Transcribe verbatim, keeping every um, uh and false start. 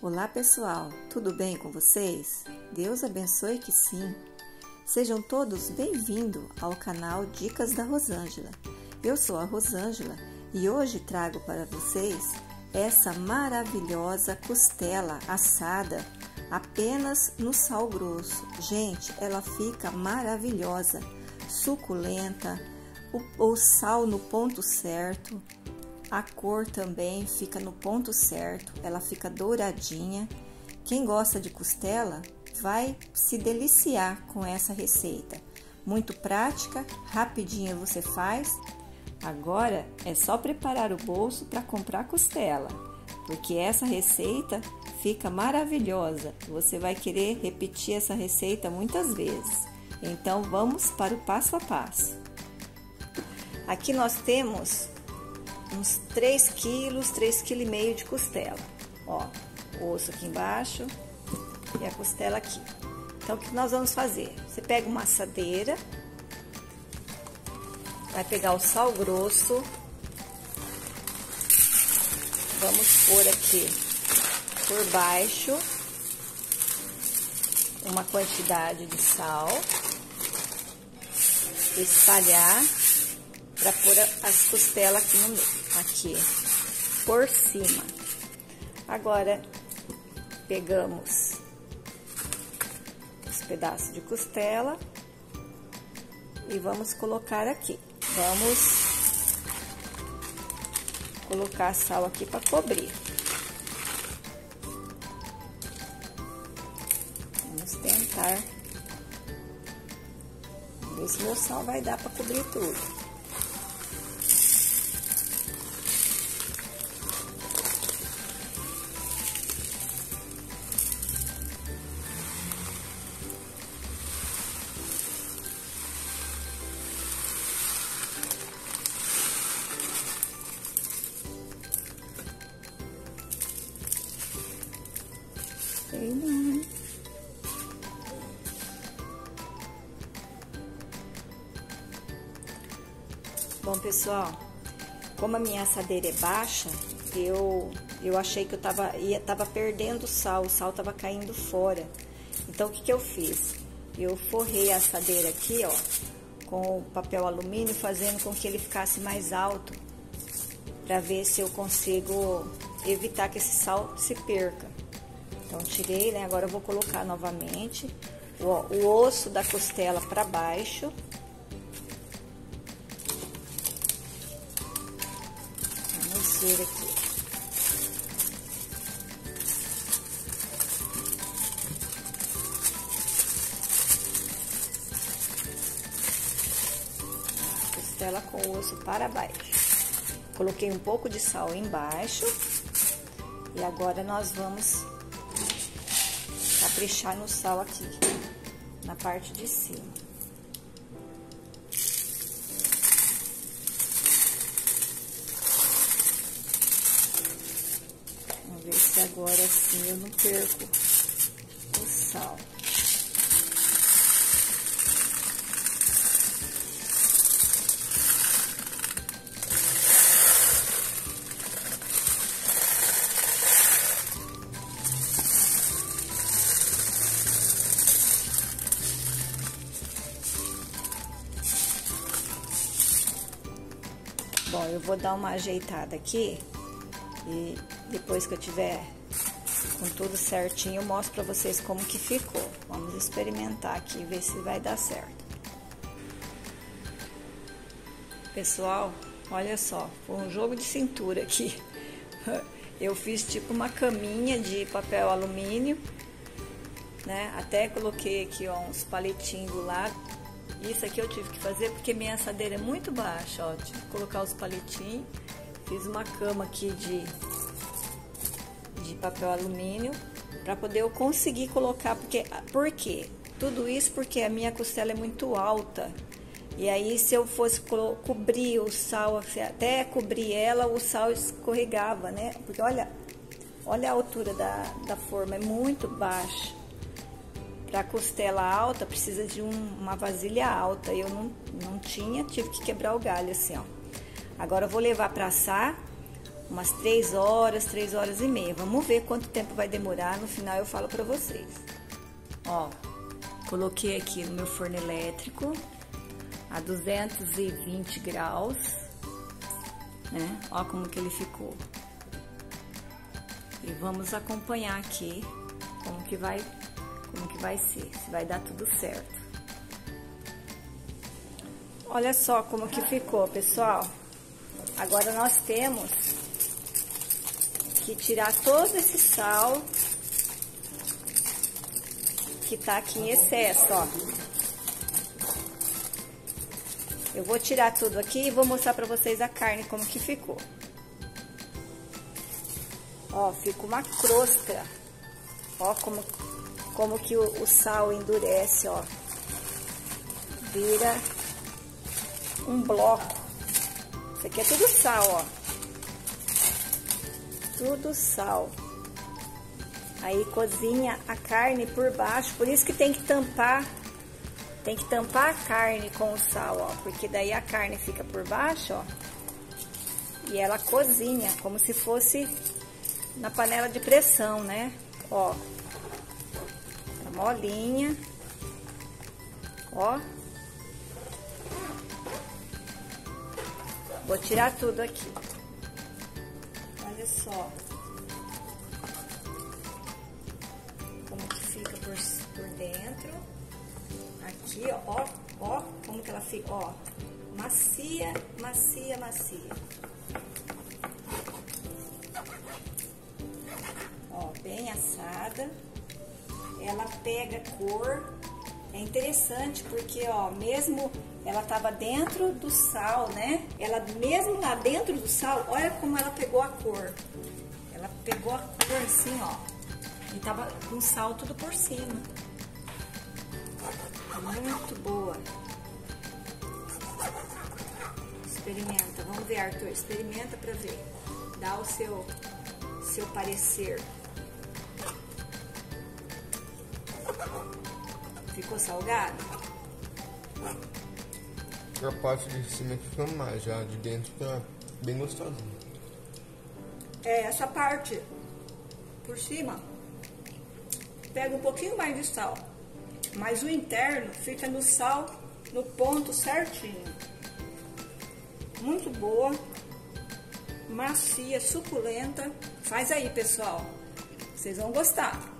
Olá pessoal, tudo bem com vocês? Deus abençoe que sim! Sejam todos bem-vindos ao canal Dicas da Rosângela. Eu sou a Rosângela e hoje trago para vocês essa maravilhosa costela assada apenas no sal grosso. Gente, ela fica maravilhosa, suculenta, o, o sal no ponto certo. A cor também fica no ponto certo, ela fica douradinha. Quem gosta de costela vai se deliciar com essa receita. Muito prática, rapidinha você faz. Agora é só preparar o bolso para comprar costela, porque essa receita fica maravilhosa. Você vai querer repetir essa receita muitas vezes. Então vamos para o passo a passo. Aqui nós temos uns três quilos, três vírgula cinco quilos de costela. Ó, o osso aqui embaixo e a costela aqui. Então, o que nós vamos fazer? Você pega uma assadeira, vai pegar o sal grosso, vamos pôr aqui por baixo uma quantidade de sal, espalhar para pôr as costelas aqui no meio, aqui por cima. Agora pegamos os pedaços de costela e vamos colocar aqui. Vamos colocar sal aqui para cobrir. Vamos tentar ver se meu sal vai dar para cobrir tudo. Bom pessoal, como a minha assadeira é baixa, eu, eu achei que eu tava, ia, tava perdendo sal, o sal tava caindo fora. Então o que que eu fiz? Eu forrei a assadeira aqui, ó, com o papel alumínio, fazendo com que ele ficasse mais alto, para ver se eu consigo evitar que esse sal se perca. Então tirei, né? Agora eu vou colocar novamente ó, o osso da costela para baixo. Aqui. Costela com o osso para baixo. Coloquei um pouco de sal embaixo e agora nós vamos caprichar no sal aqui, na parte de cima. Agora sim eu não perco o sal. Bom, eu vou dar uma ajeitada aqui e depois que eu tiver com tudo certinho, eu mostro pra vocês como que ficou. Vamos experimentar aqui e ver se vai dar certo. Pessoal, olha só, foi um jogo de cintura aqui. Eu fiz tipo uma caminha de papel alumínio, né? Até coloquei aqui ó, uns palitinhos do lado. Isso aqui eu tive que fazer porque minha assadeira é muito baixa, ó. Tive que colocar os palitinhos. Fiz uma cama aqui de... de papel alumínio para poder eu conseguir colocar, porque por quê? Tudo isso porque a minha costela é muito alta e aí se eu fosse co cobrir o sal, até cobrir ela, o sal escorregava, né? Porque olha, olha a altura da, da forma, é muito baixa. Para costela alta precisa de um, uma vasilha alta. Eu não, não tinha, tive que quebrar o galho assim, ó. Agora eu vou levar para assar. umas três horas, três horas e meia. Vamos ver quanto tempo vai demorar, no final eu falo pra vocês. Ó, coloquei aqui no meu forno elétrico a duzentos e vinte graus, né? Ó como que ele ficou. E vamos acompanhar aqui como que vai, como que vai ser, se vai dar tudo certo. Olha só como que ficou, pessoal. Agora nós temos que tirar todo esse sal que tá aqui em excesso, ó. Eu vou tirar tudo aqui e vou mostrar pra vocês a carne como que ficou. Ó, fica uma crosta. Ó como, como que o, o sal endurece, ó. Vira um bloco. Isso aqui é tudo sal, ó. Tudo sal. Aí cozinha a carne por baixo, por isso que tem que tampar, tem que tampar a carne com o sal, ó. Porque daí a carne fica por baixo, ó. E ela cozinha, como se fosse na panela de pressão, né? Ó. Tá molinha. Ó. Vou tirar tudo aqui. Olha só. Como que fica por, por dentro. Aqui, ó, ó, como que ela fica, ó. Macia, macia, macia. Ó, bem assada. Ela pega cor. É interessante porque, ó, mesmo ela tava dentro do sal, né? Ela mesmo lá dentro do sal, olha como ela pegou a cor. Ela pegou a cor assim, ó. E tava com sal tudo por cima. Muito boa. Experimenta, vamos ver, Arthur, experimenta pra ver. Dá o seu, seu parecer. Ficou salgado? A parte de cima que fica mais, já de dentro tá bem gostosinha. É, essa parte por cima pega um pouquinho mais de sal, mas o interno fica no sal, no ponto certinho. Muito boa, macia, suculenta. Faz aí, pessoal, vocês vão gostar.